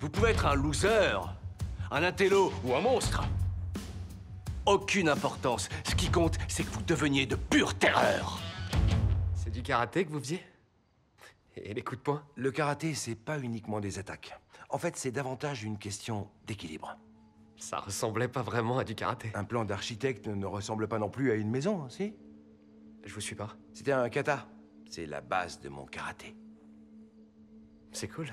Vous pouvez être un loser, un intello ou un monstre. Aucune importance. Ce qui compte, c'est que vous deveniez de pure terreur. C'est du karaté que vous faisiez? Et les coups de poing? Le karaté, c'est pas uniquement des attaques. En fait, c'est davantage une question d'équilibre. Ça ressemblait pas vraiment à du karaté. Un plan d'architecte ne ressemble pas non plus à une maison, si? Je vous suis pas. C'était un kata. C'est la base de mon karaté. C'est cool.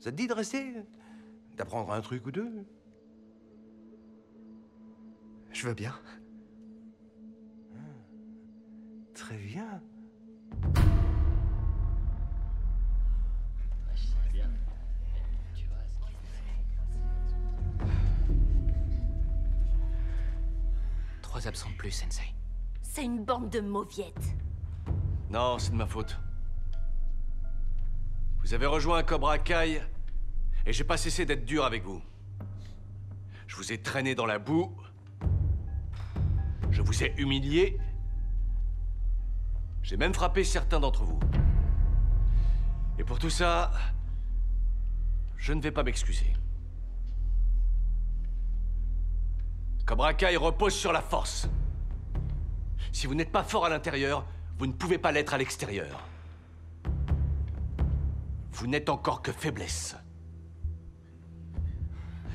Ça te dit de rester? D'apprendre un truc ou deux? Je veux bien. Très bien. Trois absents de plus, Sensei. C'est une bande de mauviettes. Non, c'est de ma faute. Vous avez rejoint Cobra Kai et j'ai pas cessé d'être dur avec vous. Je vous ai traîné dans la boue. Je vous ai humilié. J'ai même frappé certains d'entre vous. Et pour tout ça, je ne vais pas m'excuser. Cobra Kai repose sur la force. Si vous n'êtes pas fort à l'intérieur, vous ne pouvez pas l'être à l'extérieur. Vous n'êtes encore que faiblesse.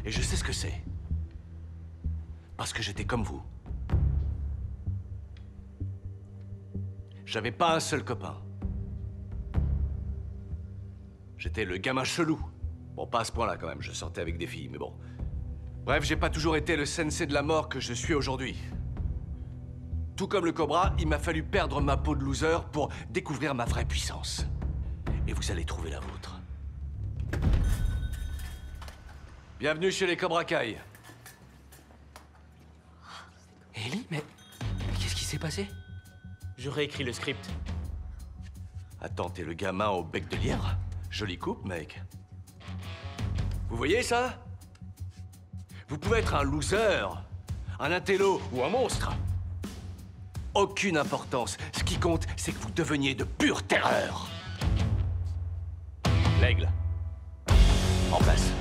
Et je sais ce que c'est. Parce que j'étais comme vous. J'avais pas un seul copain. J'étais le gamin chelou. Bon, pas à ce point-là, quand même. Je sortais avec des filles, mais bon. Bref, j'ai pas toujours été le sensei de la mort que je suis aujourd'hui. Tout comme le Cobra, il m'a fallu perdre ma peau de loser pour découvrir ma vraie puissance. Et vous allez trouver la vôtre. Bienvenue chez les Cobra Kai. Ellie, mais... qu'est-ce qui s'est passé? Je réécris le script. Attends, t'es le gamin au bec de lièvre? Jolie coupe, mec. Vous voyez ça? Vous pouvez être un loser, un intello ou un monstre. Aucune importance. Ce qui compte, c'est que vous deveniez de pure terreur. L'aigle. En place.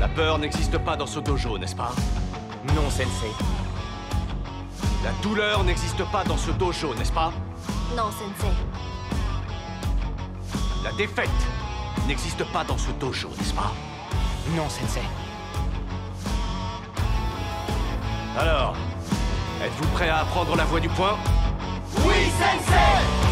La peur n'existe pas dans ce dojo, n'est-ce pas? Non, Sensei. La douleur n'existe pas dans ce dojo, n'est-ce pas? Non, Sensei. La défaite n'existe pas dans ce dojo, n'est-ce pas? Non, Sensei. Alors, êtes-vous prêt à apprendre la voie du poing? Oui, Sensei!